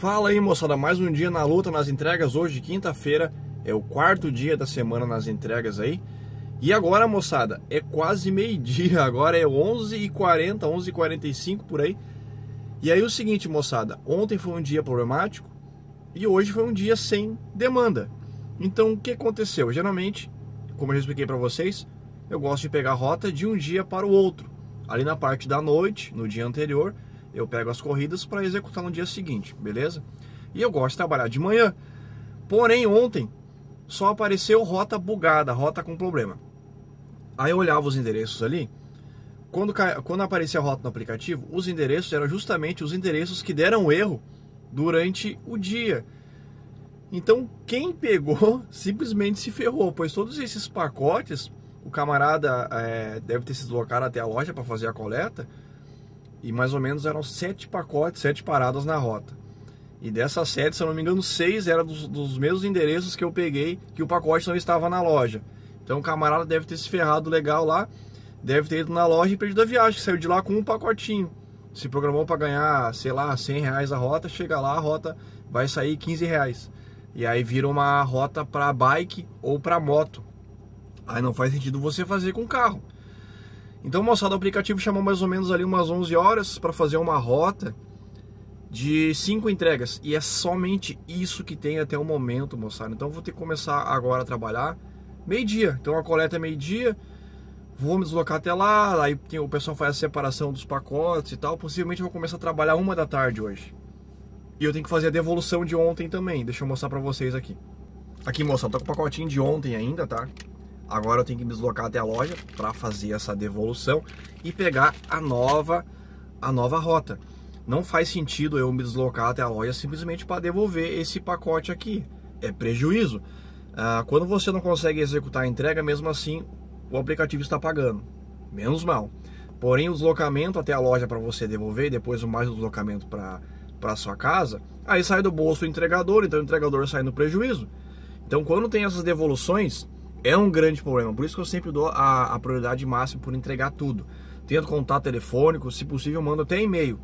Fala aí, moçada, mais um dia na luta, nas entregas. Hoje, quinta-feira, é o quarto dia da semana nas entregas aí. E agora, moçada, é quase meio-dia, agora é 11h40, 11h45 por aí. E aí o seguinte, moçada, ontem foi um dia problemático e hoje foi um dia sem demanda. Então, o que aconteceu? Geralmente, como eu já expliquei para vocês, eu gosto de pegar a rota de um dia para o outro. Ali na parte da noite, no dia anterior, eu pego as corridas para executar no dia seguinte, beleza? E eu gosto de trabalhar de manhã. Porém, ontem só apareceu rota bugada, rota com problema. Aí eu olhava os endereços ali. Quando aparecia a rota no aplicativo, os endereços eram justamente os endereços que deram erro durante o dia. Então, quem pegou simplesmente se ferrou, pois todos esses pacotes, o camarada deve ter se deslocado até a loja para fazer a coleta. E mais ou menos eram 7 pacotes, 7 paradas na rota. E dessas 7, se eu não me engano, 6 eram dos mesmos endereços que eu peguei, que o pacote não estava na loja. Então o camarada deve ter se ferrado legal lá, deve ter ido na loja e perdido a viagem, saiu de lá com um pacotinho. Se programou para ganhar, sei lá, R$100 a rota, chega lá, a rota vai sair R$15. E aí vira uma rota para bike ou para moto. Aí não faz sentido você fazer com carro. Então, moçada, o aplicativo chamou mais ou menos ali umas 11 horas para fazer uma rota de 5 entregas. E é somente isso que tem até o momento, moçada. Então, vou ter que começar agora a trabalhar meio-dia. Então, a coleta é meio-dia, vou me deslocar até lá, aí o pessoal faz a separação dos pacotes e tal. Possivelmente, eu vou começar a trabalhar 1 da tarde hoje. E eu tenho que fazer a devolução de ontem também. Deixa eu mostrar para vocês aqui. Aqui, moçada, tô com o pacotinho de ontem ainda, tá? Agora eu tenho que me deslocar até a loja para fazer essa devolução e pegar a nova rota. Não faz sentido eu me deslocar até a loja simplesmente para devolver esse pacote aqui. É prejuízo. Quando você não consegue executar a entrega, mesmo assim o aplicativo está pagando. Menos mal. Porém, o deslocamento até a loja para você devolver e depois mais o deslocamento para sua casa, aí sai do bolso do entregador, então o entregador sai no prejuízo. Então, quando tem essas devoluções, é um grande problema, por isso que eu sempre dou a prioridade máxima por entregar tudo. Tento contato telefônico, se possível mando até e-mail.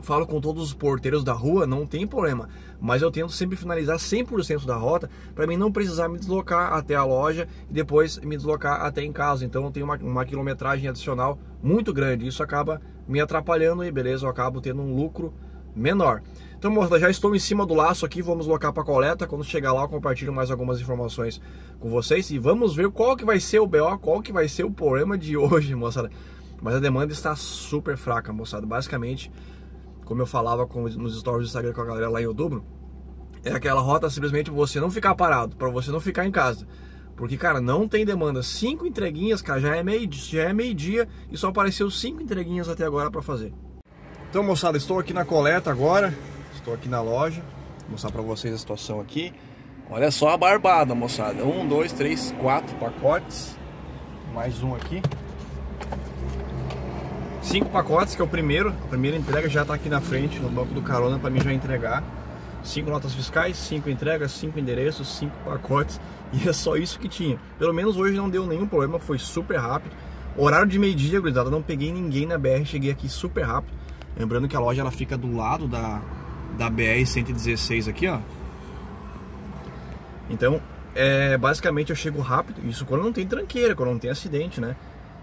Falo com todos os porteiros da rua, não tem problema. Mas eu tento sempre finalizar 100% da rota, para mim não precisar me deslocar até a loja e depois me deslocar até em casa. Então eu tenho uma quilometragem adicional muito grande, isso acaba me atrapalhando e beleza, eu acabo tendo um lucro menor. Então, moçada, já estou em cima do laço aqui, vamos locar para coleta. Quando chegar lá, eu compartilho mais algumas informações com vocês e vamos ver qual que vai ser o BO, qual que vai ser o problema de hoje, moçada. Mas a demanda está super fraca, moçada. Basicamente, como eu falava nos stories do Instagram com a galera lá em outubro, é aquela rota simplesmente você não ficar parado, para você não ficar em casa. Porque, cara, não tem demanda. 5 entreguinhas, cara, já é meio-dia e só apareceu 5 entreguinhas até agora para fazer. Então, moçada, estou aqui na coleta agora, estou aqui na loja, vou mostrar para vocês a situação aqui. Olha só a barbada, moçada, 1, 2, 3, 4 pacotes, mais um aqui, 5 pacotes, que é o primeiro, a primeira entrega já está aqui na frente, no banco do carona, para mim já entregar. 5 notas fiscais, 5 entregas, 5 endereços, 5 pacotes, e é só isso que tinha. Pelo menos hoje não deu nenhum problema, foi super rápido, horário de meio-dia, gurizada, não peguei ninguém na BR, cheguei aqui super rápido. Lembrando que a loja ela fica do lado da BR-116 aqui, ó. Então, basicamente eu chego rápido, isso quando não tem tranqueira, quando não tem acidente, né?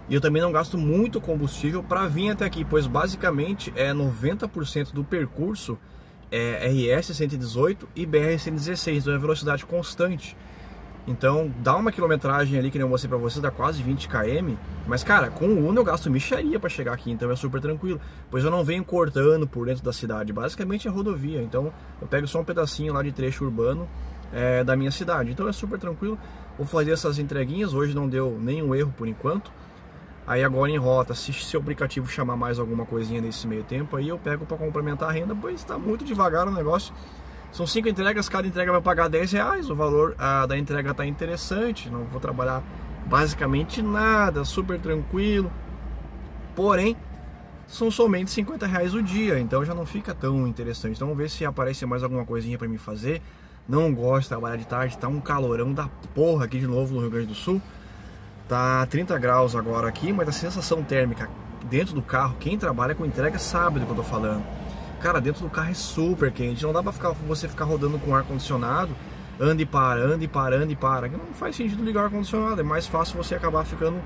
E eu também não gasto muito combustível para vir até aqui, pois basicamente 90% do percurso é RS-118 e BR-116, então é velocidade constante. Então dá uma quilometragem ali que nem eu mostrei pra vocês, dá quase 20 km. Mas, cara, com o Uno eu gasto mixaria pra chegar aqui, então é super tranquilo, pois eu não venho cortando por dentro da cidade. Basicamente é rodovia, então eu pego só um pedacinho lá de trecho urbano da minha cidade. Então é super tranquilo, vou fazer essas entreguinhas. Hoje não deu nenhum erro por enquanto. Aí agora em rota, se o aplicativo chamar mais alguma coisinha nesse meio tempo, aí eu pego pra complementar a renda, pois tá muito devagar o negócio. São 5 entregas, cada entrega vai pagar R$10, o valor da entrega está interessante, não vou trabalhar basicamente nada, super tranquilo. Porém, são somente R$50 o dia, então já não fica tão interessante. Então vamos ver se aparece mais alguma coisinha para mim fazer. Não gosto de trabalhar de tarde, tá um calorão da porra aqui de novo no Rio Grande do Sul. Tá 30 graus agora aqui, mas a sensação térmica dentro do carro, quem trabalha com entrega sabe do que eu tô falando. Cara, dentro do carro é super quente, não dá pra você ficar rodando com ar-condicionado, ande e para, não faz sentido ligar o ar-condicionado, é mais fácil você acabar ficando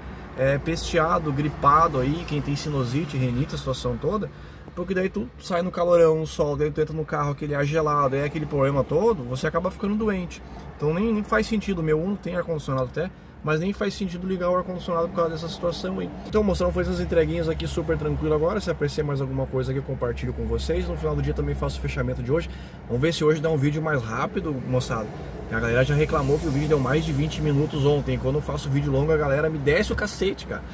pesteado, gripado aí, quem tem sinusite, renite, a situação toda, porque daí tu sai no calorão, no sol, daí tu entra no carro, aquele ar gelado, é aquele problema todo, você acaba ficando doente, então nem faz sentido, o meu Uno tem ar-condicionado até, mas nem faz sentido ligar o ar-condicionado por causa dessa situação aí. Então, mostrando foi essas entreguinhas aqui super tranquilo agora. Se aparecer mais alguma coisa aqui, eu compartilho com vocês. No final do dia também faço o fechamento de hoje. Vamos ver se hoje dá um vídeo mais rápido, moçada. A galera já reclamou que o vídeo deu mais de 20 minutos ontem. Quando eu faço vídeo longo, a galera me desce o cacete, cara.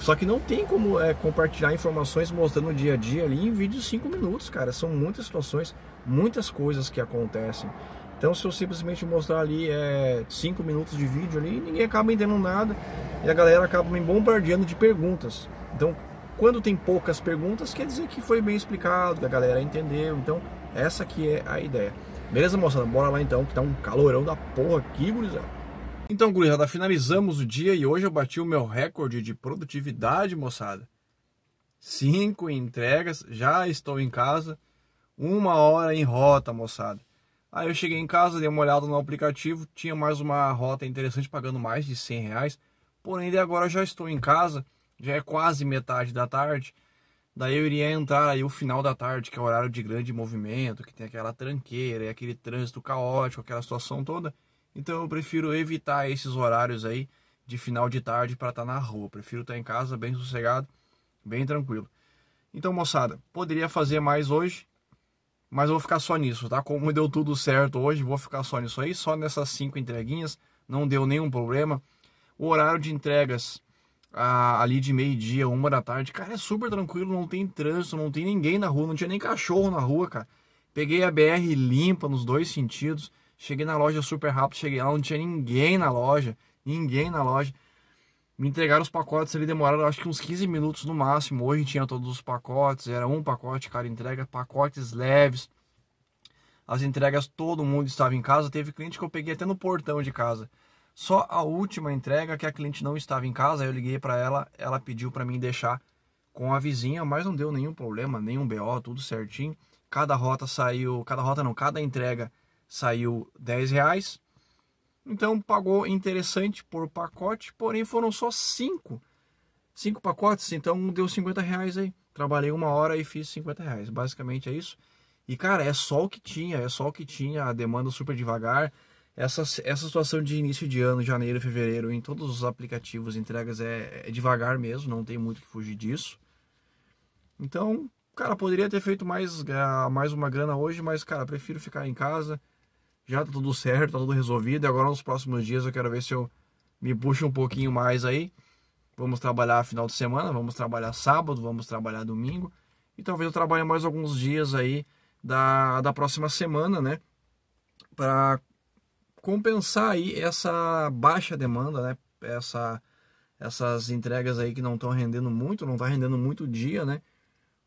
Só que não tem como compartilhar informações mostrando o dia a dia ali em vídeo de 5 minutos, cara. São muitas situações, muitas coisas que acontecem. Então se eu simplesmente mostrar ali 5 minutos de vídeo ali, ninguém acaba entendendo nada e a galera acaba me bombardeando de perguntas. Então quando tem poucas perguntas, quer dizer que foi bem explicado, que a galera entendeu. Então essa aqui é a ideia. Beleza, moçada? Bora lá então, que tá um calorão da porra aqui, gurizada. Então, gurizada, finalizamos o dia e hoje eu bati o meu recorde de produtividade, moçada. 5 entregas, já estou em casa, 1 hora em rota, moçada. Aí eu cheguei em casa, dei uma olhada no aplicativo, tinha mais uma rota interessante pagando mais de R$100. Porém, de agora eu já estou em casa, já é quase metade da tarde. Daí eu iria entrar aí o final da tarde, que é o horário de grande movimento, que tem aquela tranqueira e aquele trânsito caótico, aquela situação toda. Então eu prefiro evitar esses horários aí de final de tarde para estar na rua. Eu prefiro estar em casa bem sossegado, bem tranquilo. Então, moçada, poderia fazer mais hoje. Mas eu vou ficar só nisso, tá? Como deu tudo certo hoje, vou ficar só nisso aí, só nessas 5 entreguinhas, não deu nenhum problema. O horário de entregas ali de meio-dia, 1 da tarde, cara, é super tranquilo, não tem trânsito, não tem ninguém na rua, não tinha nem cachorro na rua, cara. Peguei a BR limpa nos 2 sentidos, cheguei na loja super rápido, cheguei lá, não tinha ninguém na loja, Me entregaram os pacotes ali, demoraram acho que uns 15 minutos no máximo. Hoje tinha todos os pacotes, era um pacote, cara, entrega, pacotes leves. As entregas todo mundo estava em casa, teve cliente que eu peguei até no portão de casa. Só a última entrega que a cliente não estava em casa, aí eu liguei para ela, ela pediu para mim deixar com a vizinha, mas não deu nenhum problema, nenhum BO, tudo certinho. Cada entrega saiu R$10. Então pagou interessante por pacote, porém foram só 5 pacotes, então deu R$50 aí. Trabalhei 1 hora e fiz R$50, basicamente é isso. E cara, é só o que tinha, a demanda super devagar. Essa situação de início de ano, janeiro, fevereiro, em todos os aplicativos, entregas é devagar mesmo, não tem muito que fugir disso. Então, cara, poderia ter feito mais uma grana hoje, mas cara, prefiro ficar em casa. Já tá tudo certo, tá tudo resolvido. E agora nos próximos dias eu quero ver se eu me puxo um pouquinho mais aí. Vamos trabalhar final de semana, vamos trabalhar sábado, vamos trabalhar domingo. E talvez eu trabalhe mais alguns dias aí da próxima semana, né? Pra compensar aí essa baixa demanda, né? Essas entregas aí que não estão rendendo muito, não tá rendendo muito dia, né?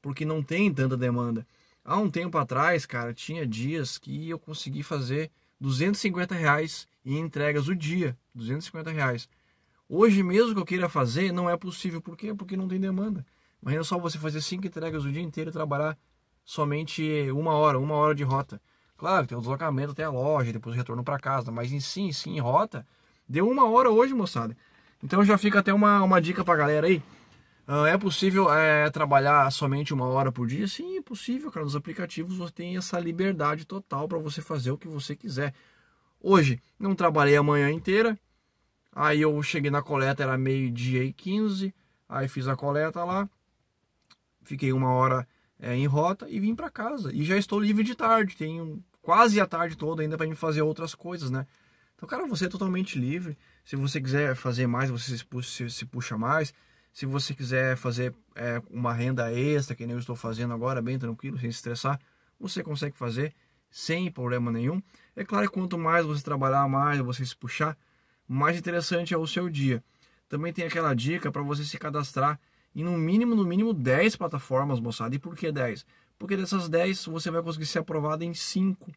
Porque não tem tanta demanda. Há um tempo atrás, cara, tinha dias que eu consegui fazer R$250 em entregas o dia, R$250. Hoje mesmo que eu queira fazer, não é possível. Por quê? Porque não tem demanda. Imagina só você fazer 5 entregas o dia inteiro e trabalhar somente 1 hora de rota. Claro, tem o deslocamento até a loja, depois o retorno para casa, mas em rota, deu 1 hora hoje, moçada. Então já fica até uma dica pra galera aí. É possível trabalhar somente 1 hora por dia? Sim, é possível, cara. Nos aplicativos você tem essa liberdade total para você fazer o que você quiser. Hoje, não trabalhei a manhã inteira. Aí eu cheguei na coleta, era 12h15. Aí fiz a coleta lá. Fiquei 1 hora em rota e vim para casa. E já estou livre de tarde. Tenho quase a tarde toda ainda para me fazer outras coisas, né? Então, cara, você é totalmente livre. Se você quiser fazer mais, você se puxa mais. Se você quiser fazer uma renda extra, que nem eu estou fazendo agora, bem tranquilo, sem se estressar, você consegue fazer sem problema nenhum. É claro que quanto mais você trabalhar, mais você se puxar, mais interessante é o seu dia. Também tem aquela dica para você se cadastrar em no mínimo 10 plataformas, moçada. E por que 10? Porque dessas 10 você vai conseguir ser aprovado em 5.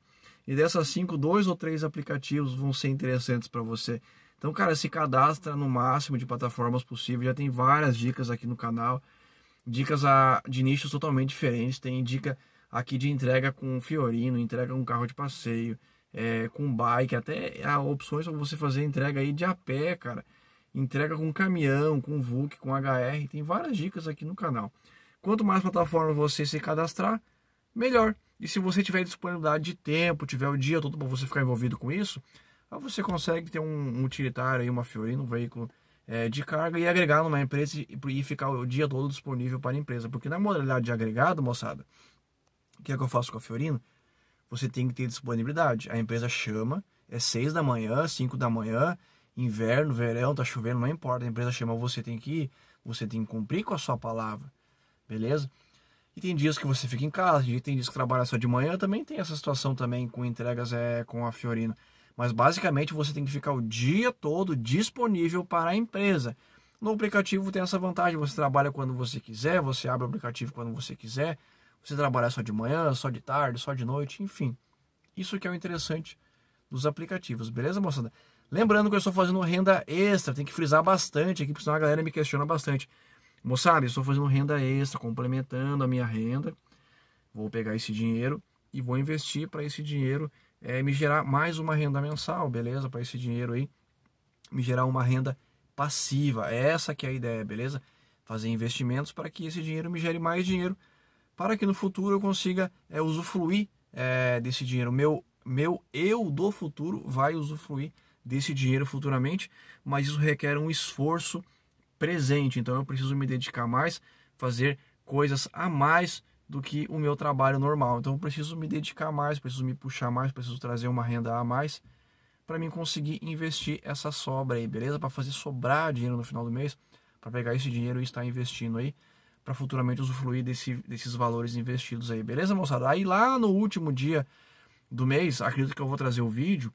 E dessas 5, 2 ou 3 aplicativos vão ser interessantes para você. Então, cara, se cadastra no máximo de plataformas possível. Já tem várias dicas aqui no canal, dicas de nichos totalmente diferentes. Tem dica aqui de entrega com Fiorino, entrega com carro de passeio, com bike, até há opções para você fazer entrega aí de a pé, cara. Entrega com caminhão, com VUC, com HR, tem várias dicas aqui no canal. Quanto mais plataformas você se cadastrar, melhor. E se você tiver disponibilidade de tempo, tiver o dia todo para você ficar envolvido com isso, aí você consegue ter um utilitário, aí, uma Fiorino, um veículo de carga e agregar numa empresa e ficar o dia todo disponível para a empresa. Porque na modalidade de agregado, moçada, o que é que eu faço com a Fiorino? Você tem que ter disponibilidade. A empresa chama, é 6 da manhã, 5 da manhã, inverno, verão, tá chovendo, não importa. A empresa chama, você tem que ir, você tem que cumprir com a sua palavra, beleza? E tem dias que você fica em casa, tem dias que trabalha só de manhã, também tem essa situação também com entregas com a Fiorino. Mas basicamente você tem que ficar o dia todo disponível para a empresa. No aplicativo tem essa vantagem, você trabalha quando você quiser, você abre o aplicativo quando você quiser, você trabalha só de manhã, só de tarde, só de noite, enfim. Isso que é o interessante dos aplicativos, beleza, moçada? Lembrando que eu estou fazendo renda extra, tem que frisar bastante aqui, porque senão a galera me questiona bastante. Moçada, eu estou fazendo renda extra, complementando a minha renda. Vou pegar esse dinheiro e vou investir para esse dinheiro me gerar mais uma renda mensal, beleza? Para esse dinheiro aí me gerar uma renda passiva. Essa que é a ideia, beleza? Fazer investimentos para que esse dinheiro me gere mais dinheiro, para que no futuro eu consiga usufruir desse dinheiro. Meu eu do futuro vai usufruir desse dinheiro futuramente, mas isso requer um esforço presente, então eu preciso me dedicar mais, fazer coisas a mais do que o meu trabalho normal. Então eu preciso me dedicar mais, preciso me puxar mais, preciso trazer uma renda a mais para mim conseguir investir essa sobra aí, beleza? Para fazer sobrar dinheiro no final do mês, para pegar esse dinheiro e estar investindo aí, para futuramente usufruir desses valores investidos aí, beleza, moçada? Aí lá no último dia do mês, acredito que eu vou trazer o vídeo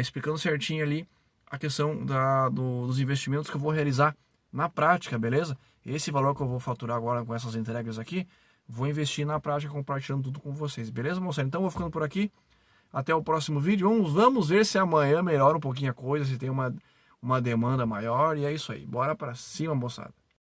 explicando certinho ali a questão dos investimentos que eu vou realizar na prática, beleza? Esse valor que eu vou faturar agora com essas entregas aqui, vou investir na prática compartilhando tudo com vocês, beleza, moçada? Então vou ficando por aqui, até o próximo vídeo. Vamos ver se amanhã melhora um pouquinho a coisa, se tem uma demanda maior, e é isso aí. Bora pra cima, moçada!